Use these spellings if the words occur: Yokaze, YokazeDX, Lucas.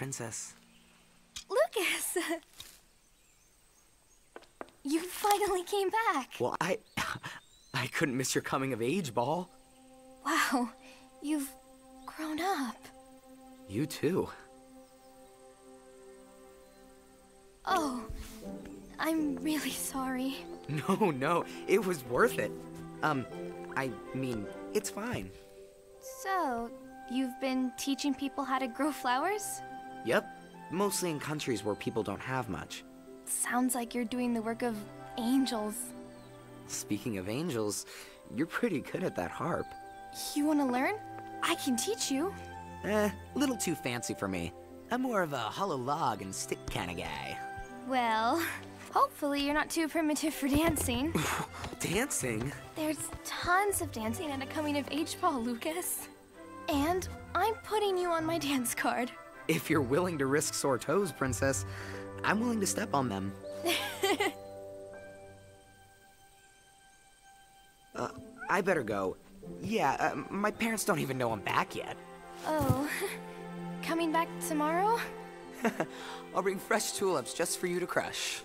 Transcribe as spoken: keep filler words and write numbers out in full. princess. Lucas! You finally came back. Well, I... I couldn't miss your coming-of-age ball. Wow, you've grown up. You too. Oh, I'm really sorry. No, no, it was worth it. Um, I mean, it's fine. So, you've been teaching people how to grow flowers? Yep, mostly in countries where people don't have much. Sounds like you're doing the work of angels. Speaking of angels, you're pretty good at that harp. You want to learn? I can teach you. Eh, a little too fancy for me. I'm more of a hollow log and stick kind of guy. Well, hopefully you're not too primitive for dancing. Dancing? There's tons of dancing at a coming-of-age ball, Lucas. And I'm putting you on my dance card. If you're willing to risk sore toes, princess, I'm willing to step on them. uh, I better go. Yeah, uh, my parents don't even know I'm back yet. Oh. Coming back tomorrow? I'll bring fresh tulips just for you to crush.